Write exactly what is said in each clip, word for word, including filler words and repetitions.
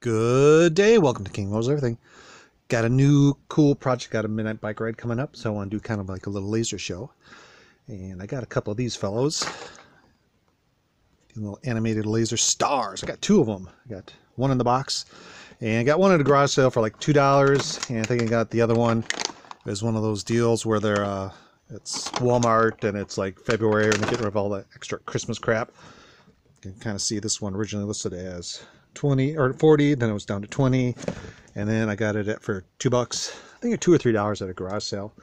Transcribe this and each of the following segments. Good day, welcome to King Rules Everything. Got a new cool project, got a midnight bike ride coming up, so I want to do kind of like a little laser show. And I got a couple of these fellows, these little animated laser stars. I got two of them. I got one in the box, and I got one at a garage sale for like two dollars. And I think I got the other one. It was one of those deals where they're uh, it's Walmart and it's like February and they're getting rid of all that extra Christmas crap. You can kind of see this one originally listed as twenty or forty, then it was down to twenty, and then I got it at for two bucks, I think, or two or three dollars at a garage sale.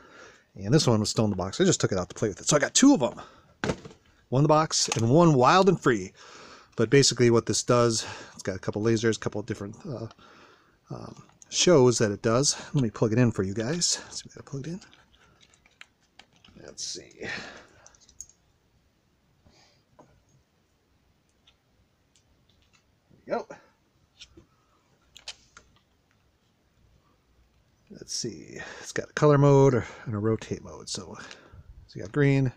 And this one was still in the box. I just took it out to play with it, so I got two of them, one in the box and one wild and free. But basically what this does, it's got a couple lasers, a couple of different uh, um, shows that it does. Let me plug it in for you guys. Let's see if I got it plugged in. Let's see. Go. Let's see. It's got a color mode or, and a rotate mode. So, so you got green,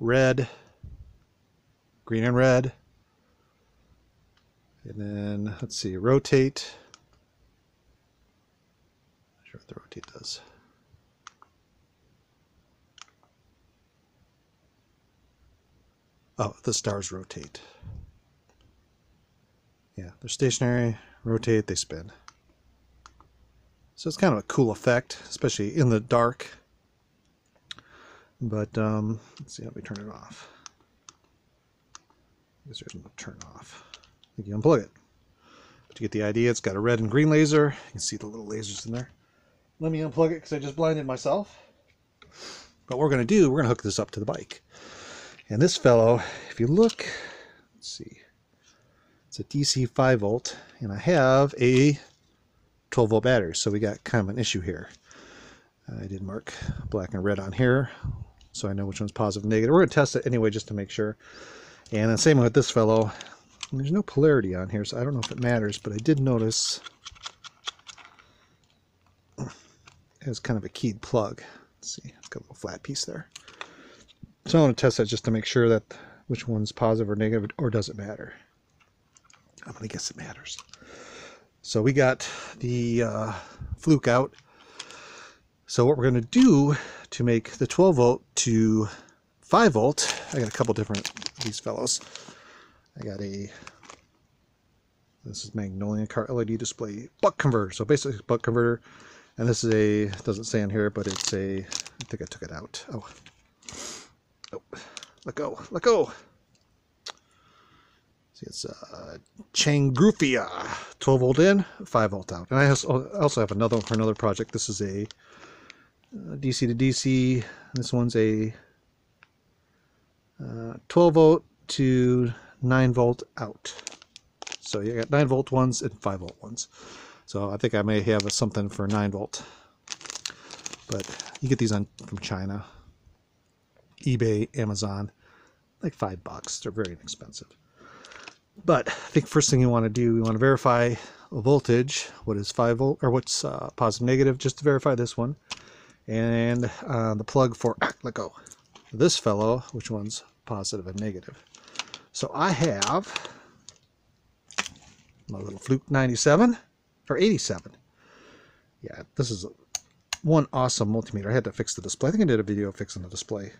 red, green and red, and then let's see. Rotate. Not sure what the rotate does. Oh, the stars rotate. Yeah, they're stationary, rotate, they spin. So it's kind of a cool effect, especially in the dark. But um, let's see, let me turn it off. I guess there's no turn off. I think you unplug it. But you get the idea, it's got a red and green laser. You can see the little lasers in there. Let me unplug it because I just blinded myself. But what we're going to do, we're going to hook this up to the bike. And this fellow, if you look, let's see. It's a D C five volt, and I have a twelve volt battery, so we got kind of an issue here. I did mark black and red on here, so I know which one's positive and negative. We're going to test it anyway just to make sure. And the same with this fellow. There's no polarity on here, so I don't know if it matters, but I did notice it was kind of a keyed plug. Let's see, it's got a little flat piece there. So I want to test that just to make sure that which one's positive or negative, or does it matter? I'm gonna guess it matters. So we got the uh, Fluke out. So what we're gonna do to make the twelve volt to five volt, I got a couple different these fellows. I got a this is Magnolian L E D display buck converter. So basically buck converter, and this is a it doesn't say on here, but it's a I think I took it out. Oh, oh, let go, let go. See, it's uh, Changrufia, twelve volt in, five volt out. And I also have another one for another project. This is a uh, D C to D C. This one's a uh, twelve volt to nine volt out. So you got nine volt ones and five volt ones. So I think I may have a, something for nine volt. But you get these on from China, eBay, Amazon, like five bucks. They're very inexpensive. But I think first thing you want to do, you want to verify a voltage. What is five volt, or what's uh, positive, negative, just to verify this one. And uh, the plug for, ah, let go, this fellow, which one's positive and negative. So I have my little Fluke ninety-seven, or eighty-seven. Yeah, this is one awesome multimeter. I had to fix the display. I think I did a video fixing the display.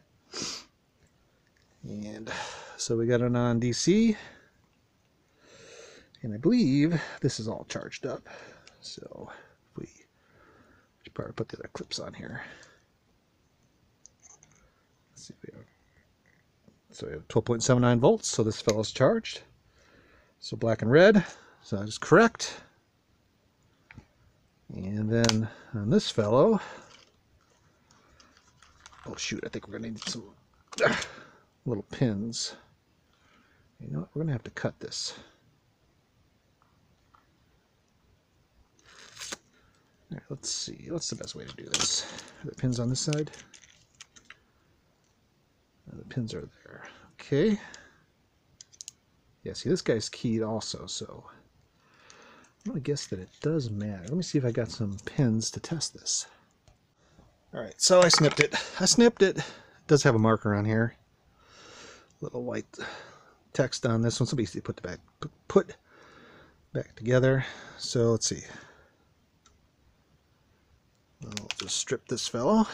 And so we got it on D C. And I believe this is all charged up. So we should probably put the other clips on here. Let's see if we have, so we have twelve point seven nine volts. So this fellow's charged. So black and red. So that is correct. And then on this fellow. Oh shoot, I think we're gonna need some uh, little pins. You know what? We're gonna have to cut this. Let's see, what's the best way to do this? Are the pins on this side? No, the pins are there. Okay. Yeah, see, this guy's keyed also, so I'm going to guess that it does matter. Let me see if I got some pins to test this. Alright, so I snipped it. I snipped it. It does have a marker on here. Little white text on this one. Somebody put the back, put back together. So let's see. I'll just strip this fellow.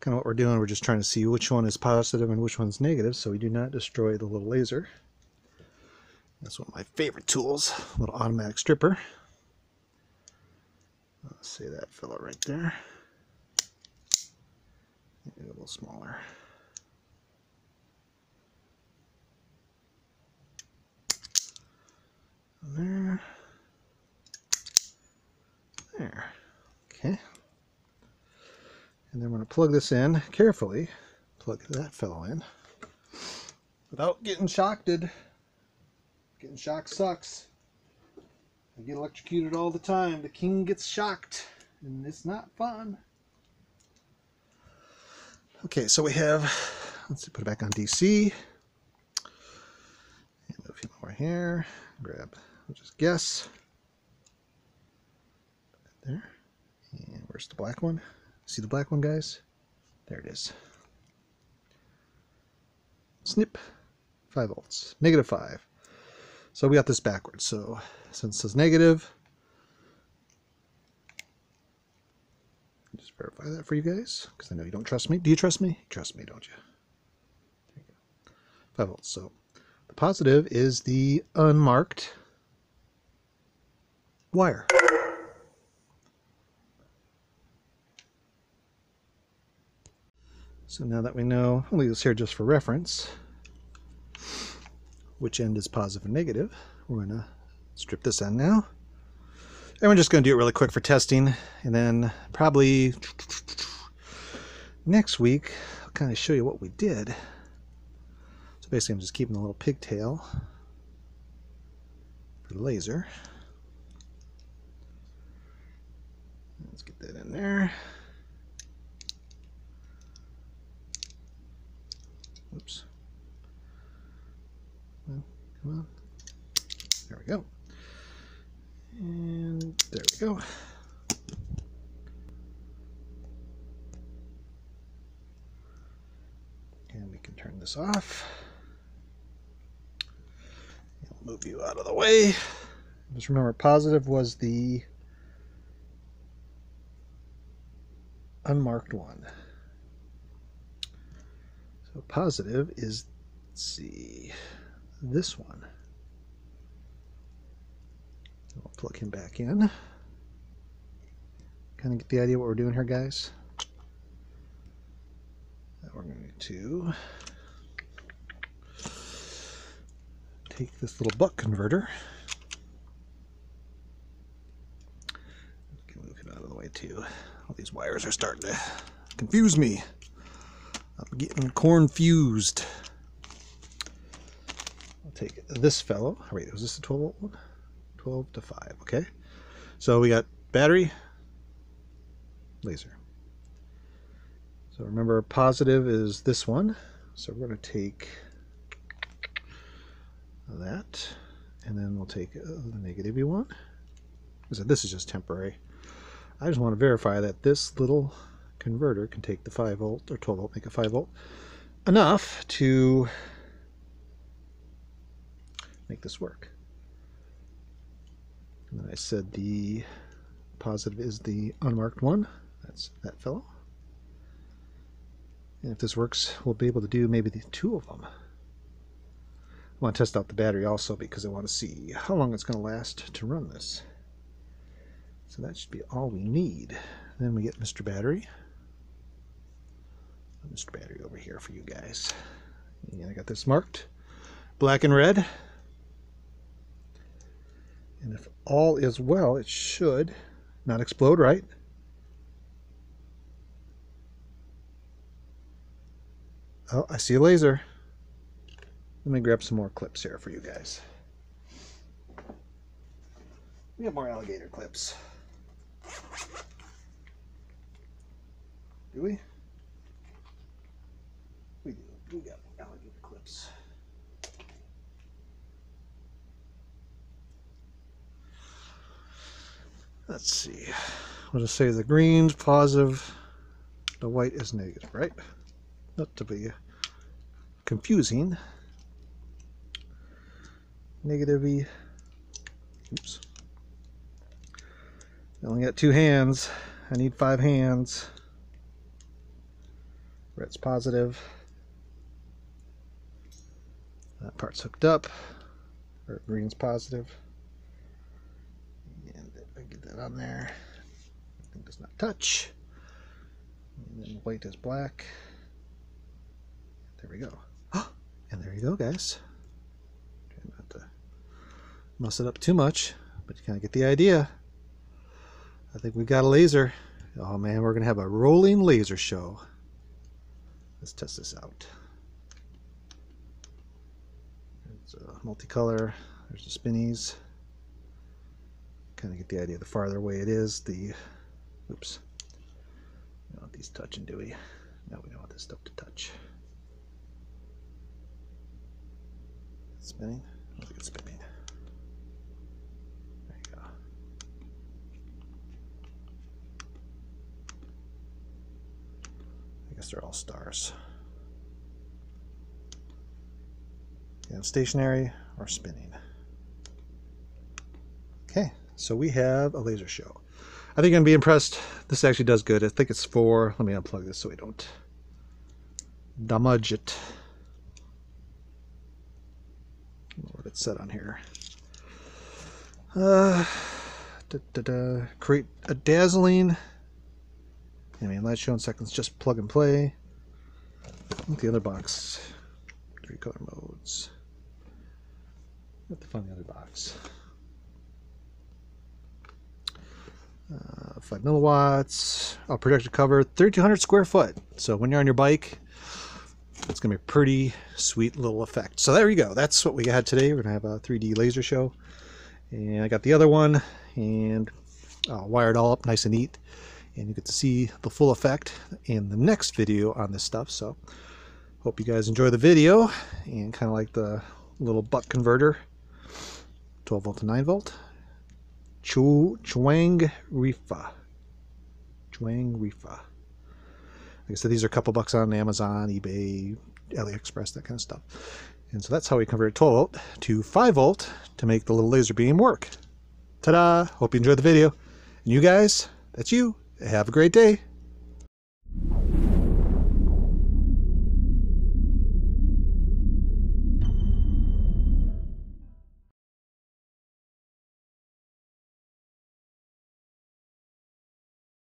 Kind of what we're doing, we're just trying to see which one is positive and which one's negative so we do not destroy the little laser. That's one of my favorite tools, a little automatic stripper. Let's see that fellow right there. Maybe a little smaller. There. There. Okay. And then we're going to plug this in carefully. Plug that fellow in without getting shocked. Getting shocked sucks. I get electrocuted all the time. The king gets shocked, and it's not fun. Okay, so we have. Let's see, put it back on D C. And move him over here. Grab. We'll just guess. There. And where's the black one? See the black one, guys? There it is. Snip. Five volts. Negative five. So we got this backwards. So since it's negative, just verify that for you guys, because I know you don't trust me. Do you trust me? You trust me, don't you? There you go. Five volts. So the positive is the unmarked wire. So now that we know, I'll leave this here just for reference, which end is positive and negative. We're going to strip this end now. And we're just going to do it really quick for testing. And then probably next week, I'll kind of show you what we did. So basically, I'm just keeping a little pigtail for the laser. Let's get that in there. Oops. Well, come on. There we go. And there we go. And we can turn this off. We'll move you out of the way. Just remember, positive was the unmarked one. So positive is, let's see, this one. I'll plug him back in. Kind of get the idea what we're doing here, guys. Now we're going to take this little buck converter. We can move him out of the way too. All these wires are starting to confuse me. I'm getting corn-fused. I'll take this fellow. Oh, wait, was this the twelve volt one? twelve to five, okay? So we got battery, laser. So remember, positive is this one. So we're going to take that, and then we'll take the negative we want. So this is just temporary. I just want to verify that this little converter can take the five volt or twelve volt, make a five volt, enough to make this work. And then I said the positive is the unmarked one. That's that fellow. And if this works, we'll be able to do maybe the two of them. I want to test out the battery also because I want to see how long it's going to last to run this. So that should be all we need. Then we get Mister Battery. Mister Battery over here for you guys. And I got this marked black and red. And if all is well, it should not explode, right? Oh, I see a laser. Let me grab some more clips here for you guys. We have more alligator clips. Do we? We do. We got more alligator clips. Let's see. We'll just say the green's positive, the white is negative, right? Not to be confusing. negative E. Oops. I only got two hands. I need five hands. Red's positive. That part's hooked up. Or green's positive. And if I get that on there, it does not touch. And then white is black. There we go. Oh, and there you go, guys. Try not to muss it up too much, but you kind of get the idea. I think we've got a laser. Oh man, we're gonna have a rolling laser show. Let's test this out. It's a multicolor. There's the spinnies. Kind of get the idea. The farther away it is, the oops. We don't want these touching, do we? No, we don't want this stuff to touch. It's spinning. I think it's spinning. There you go. I guess they're all stars. And stationary or spinning. Okay, so we have a laser show. I think I'm gonna be impressed. This actually does good. I think it's four. Let me unplug this so we don't damage it. I don't know what it's set on here. Uh, da, da, da. Create a dazzling. I mean, light show in seconds. Just plug and play. With the other box, three color modes. I have to find the other box. Uh, five milliwatts. I'll project to cover thirty-two hundred square foot. So when you're on your bike, it's gonna be a pretty sweet little effect. So there you go. That's what we had today. We're gonna have a three D laser show, and I got the other one and I'll wire it all up nice and neat, and you get to see the full effect in the next video on this stuff. So hope you guys enjoy the video, and kind of like the little buck converter, twelve volt to nine volt. Changrufia. Changrufia. Like I said, these are a couple bucks on Amazon, eBay, AliExpress, that kind of stuff. And so that's how we convert twelve volt to five volt to make the little laser beam work. Ta-da! Hope you enjoyed the video. And you guys, that's you. Have a great day.